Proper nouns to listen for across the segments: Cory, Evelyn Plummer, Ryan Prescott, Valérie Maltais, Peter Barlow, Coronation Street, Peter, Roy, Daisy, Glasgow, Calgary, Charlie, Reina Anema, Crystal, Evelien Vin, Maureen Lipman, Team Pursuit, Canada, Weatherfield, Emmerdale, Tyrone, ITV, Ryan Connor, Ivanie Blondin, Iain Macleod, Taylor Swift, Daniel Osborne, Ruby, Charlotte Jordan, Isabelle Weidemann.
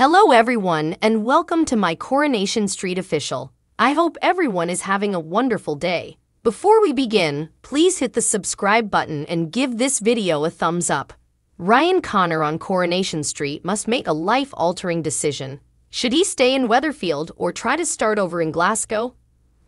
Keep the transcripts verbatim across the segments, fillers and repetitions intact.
Hello everyone and welcome to my Coronation Street official. I hope everyone is having a wonderful day. Before we begin, please hit the subscribe button and give this video a thumbs up. Ryan Connor on Coronation Street must make a life-altering decision. Should he stay in Weatherfield or try to start over in Glasgow?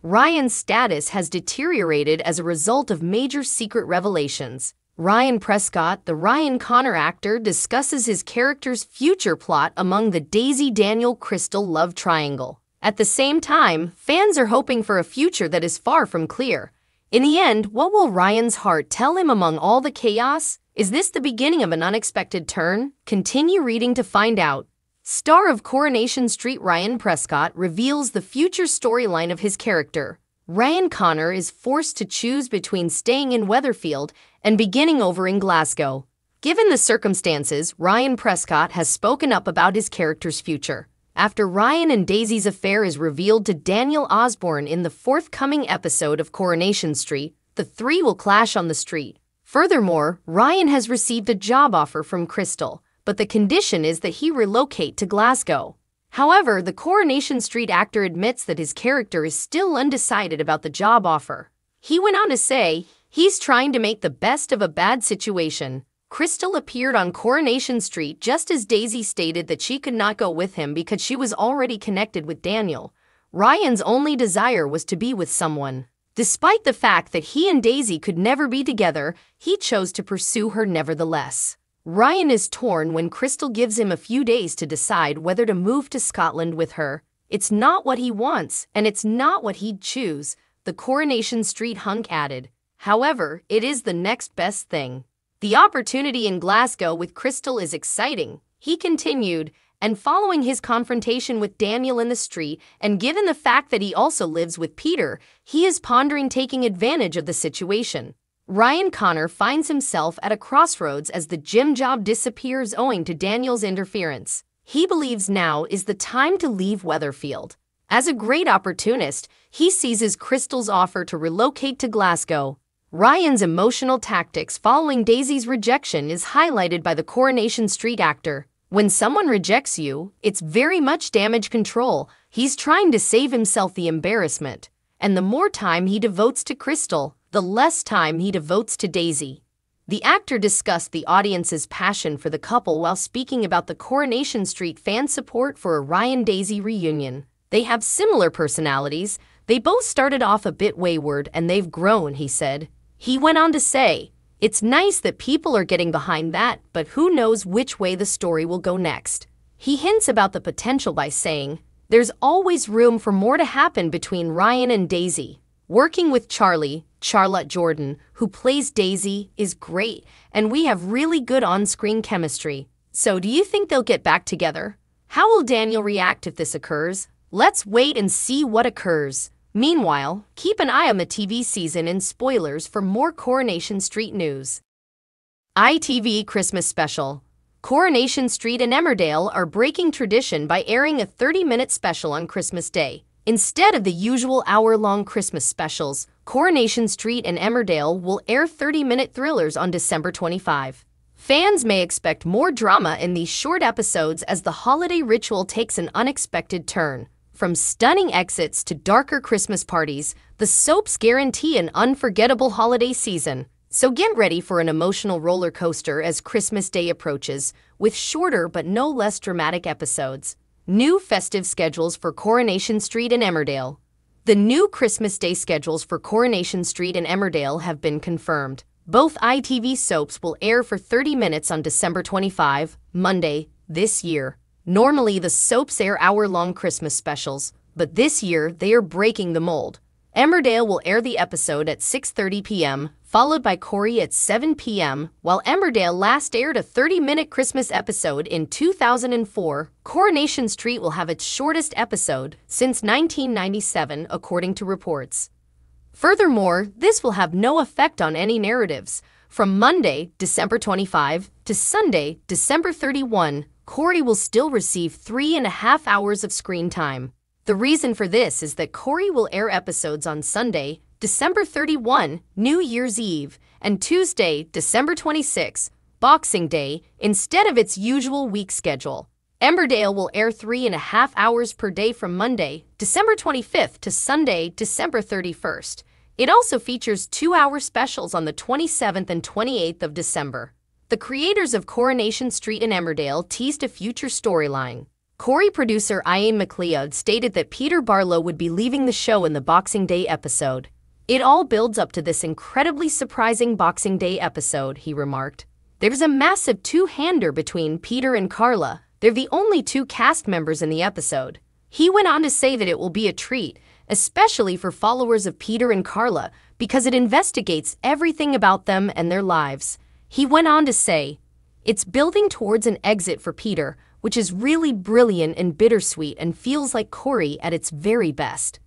Ryan's status has deteriorated as a result of major secret revelations. Ryan Prescott, the Ryan Connor actor, discusses his character's future plot among the Daisy-Daniel-Crystal love triangle. At the same time, fans are hoping for a future that is far from clear. In the end, what will Ryan's heart tell him among all the chaos? Is this the beginning of an unexpected turn? Continue reading to find out. Star of Coronation Street Ryan Prescott reveals the future storyline of his character. Ryan Connor is forced to choose between staying in Weatherfield and beginning over in Glasgow. Given the circumstances, Ryan Prescott has spoken up about his character's future. After Ryan and Daisy's affair is revealed to Daniel Osborne in the forthcoming episode of Coronation Street, the three will clash on the street. Furthermore, Ryan has received a job offer from Crystal, but the condition is that he relocate to Glasgow. However, the Coronation Street actor admits that his character is still undecided about the job offer. He went on to say, he's trying to make the best of a bad situation. Crystal appeared on Coronation Street just as Daisy stated that she could not go with him because she was already connected with Daniel. Ryan's only desire was to be with someone. Despite the fact that he and Daisy could never be together, he chose to pursue her nevertheless. Ryan is torn when Crystal gives him a few days to decide whether to move to Scotland with her. It's not what he wants, and it's not what he'd choose, the Coronation Street hunk added. However, it is the next best thing. The opportunity in Glasgow with Crystal is exciting, he continued, and following his confrontation with Daniel in the street, and given the fact that he also lives with Peter, he is pondering taking advantage of the situation. Ryan Connor finds himself at a crossroads as the gym job disappears owing to Daniel's interference. He believes now is the time to leave Weatherfield. As a great opportunist, he seizes Crystal's offer to relocate to Glasgow. Ryan's emotional tactics following Daisy's rejection is highlighted by the Coronation Street actor. When someone rejects you, it's very much damage control. He's trying to save himself the embarrassment. And the more time he devotes to Crystal, the less time he devotes to Daisy. The actor discussed the audience's passion for the couple while speaking about the Coronation Street fan support for a Ryan-Daisy reunion. They have similar personalities. They both started off a bit wayward and they've grown, he said. He went on to say, it's nice that people are getting behind that, but who knows which way the story will go next. He hints about the potential by saying, there's always room for more to happen between Ryan and Daisy. Working with Charlie, Charlotte Jordan, who plays Daisy, is great, and we have really good on-screen chemistry. So do you think they'll get back together? How will Daniel react if this occurs? Let's wait and see what occurs. Meanwhile, keep an eye on the T V season and spoilers for more Coronation Street news. I T V Christmas Special. Coronation Street and Emmerdale are breaking tradition by airing a thirty-minute special on Christmas Day. Instead of the usual hour-long Christmas specials, Coronation Street and Emmerdale will air thirty-minute thrillers on December twenty-fifth. Fans may expect more drama in these short episodes as the holiday ritual takes an unexpected turn. From stunning exits to darker Christmas parties, the soaps guarantee an unforgettable holiday season. So get ready for an emotional roller coaster as Christmas Day approaches, with shorter but no less dramatic episodes. New festive schedules for Coronation Street and Emmerdale. The new Christmas Day schedules for Coronation Street and Emmerdale have been confirmed. Both I T V soaps will air for thirty minutes on December twenty-fifth, Monday, this year. Normally, the soaps air hour-long Christmas specials, but this year they are breaking the mold. Emmerdale will air the episode at six thirty p m, followed by Cory at seven p m While Emmerdale last aired a thirty-minute Christmas episode in two thousand four, Coronation Street will have its shortest episode since nineteen ninety-seven, according to reports. Furthermore, this will have no effect on any narratives. From Monday, December twenty-fifth, to Sunday, December thirty-first, Cory will still receive three and a half hours of screen time. The reason for this is that Cory will air episodes on Sunday, December thirty-first, New Year's Eve, and Tuesday, December twenty-sixth, Boxing Day, instead of its usual week schedule. Emmerdale will air three and a half hours per day from Monday, December twenty-fifth to Sunday, December thirty-first. It also features two-hour specials on the twenty-seventh and twenty-eighth of December. The creators of Coronation Street and Emmerdale teased a future storyline. Cory producer Iain Macleod stated that Peter Barlow would be leaving the show in the Boxing Day episode. It all builds up to this incredibly surprising Boxing Day episode, he remarked. There's a massive two-hander between Peter and Carla. They're the only two cast members in the episode. He went on to say that it will be a treat, especially for followers of Peter and Carla, because it investigates everything about them and their lives. He went on to say, "It's building towards an exit for Peter, which is really brilliant and bittersweet and feels like Cory at its very best."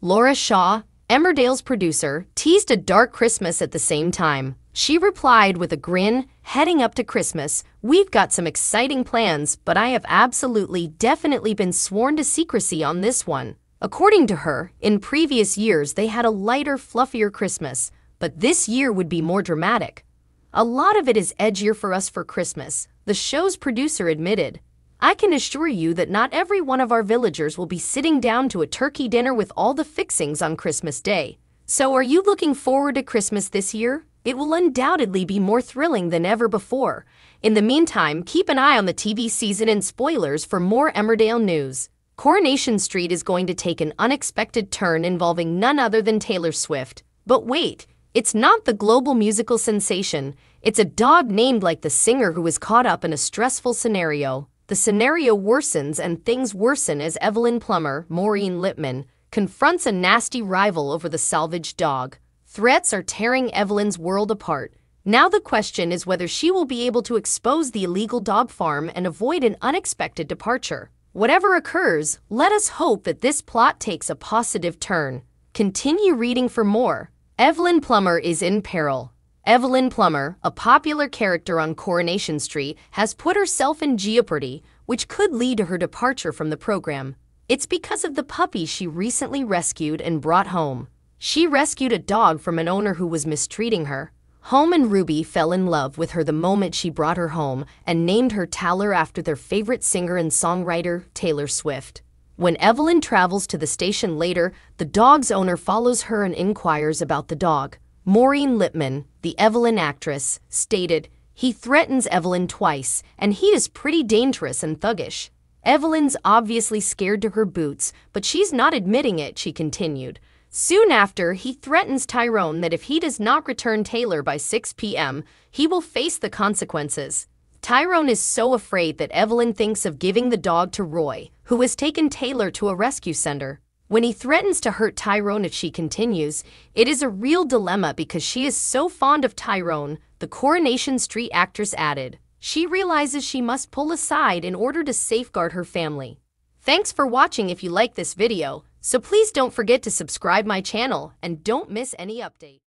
Laura Shaw, Emmerdale's producer, teased a dark Christmas at the same time. She replied with a grin, "Heading up to Christmas, we've got some exciting plans, but I have absolutely definitely been sworn to secrecy on this one." According to her, in previous years they had a lighter, fluffier Christmas, but this year would be more dramatic. "A lot of it is edgier for us for Christmas," the show's producer admitted. "I can assure you that not every one of our villagers will be sitting down to a turkey dinner with all the fixings on Christmas Day. So are you looking forward to Christmas this year? It will undoubtedly be more thrilling than ever before." In the meantime, keep an eye on the T V season and spoilers for more Emmerdale news. Coronation Street is going to take an unexpected turn involving none other than Taylor Swift. But wait, it's not the global musical sensation. It's a dog named like the singer who is caught up in a stressful scenario. The scenario worsens and things worsen as Evelyn Plummer, Maureen Lipman, confronts a nasty rival over the salvaged dog. Threats are tearing Evelyn's world apart. Now the question is whether she will be able to expose the illegal dog farm and avoid an unexpected departure. Whatever occurs, let us hope that this plot takes a positive turn. Continue reading for more. Evelyn Plummer is in peril. Evelyn Plummer, a popular character on Coronation Street, has put herself in jeopardy, which could lead to her departure from the program. It's because of the puppy she recently rescued and brought home. She rescued a dog from an owner who was mistreating her. Home and Ruby fell in love with her the moment she brought her home and named her Taylor after their favorite singer and songwriter, Taylor Swift. When Evelyn travels to the station later, the dog's owner follows her and inquires about the dog. Maureen Lipman, the Evelyn actress, stated, "He threatens Evelyn twice, and he is pretty dangerous and thuggish." "Evelyn's obviously scared to her boots, but she's not admitting it," she continued. Soon after, he threatens Tyrone that if he does not return Taylor by six p m, he will face the consequences. Tyrone is so afraid that Evelyn thinks of giving the dog to Roy, who has taken Taylor to a rescue center. When he threatens to hurt Tyrone if she continues, it is a real dilemma because she is so fond of Tyrone, the Coronation Street actress added. She realizes she must pull aside in order to safeguard her family. Thanks for watching. If you like this video, so please don't forget to subscribe my channel and don't miss any update.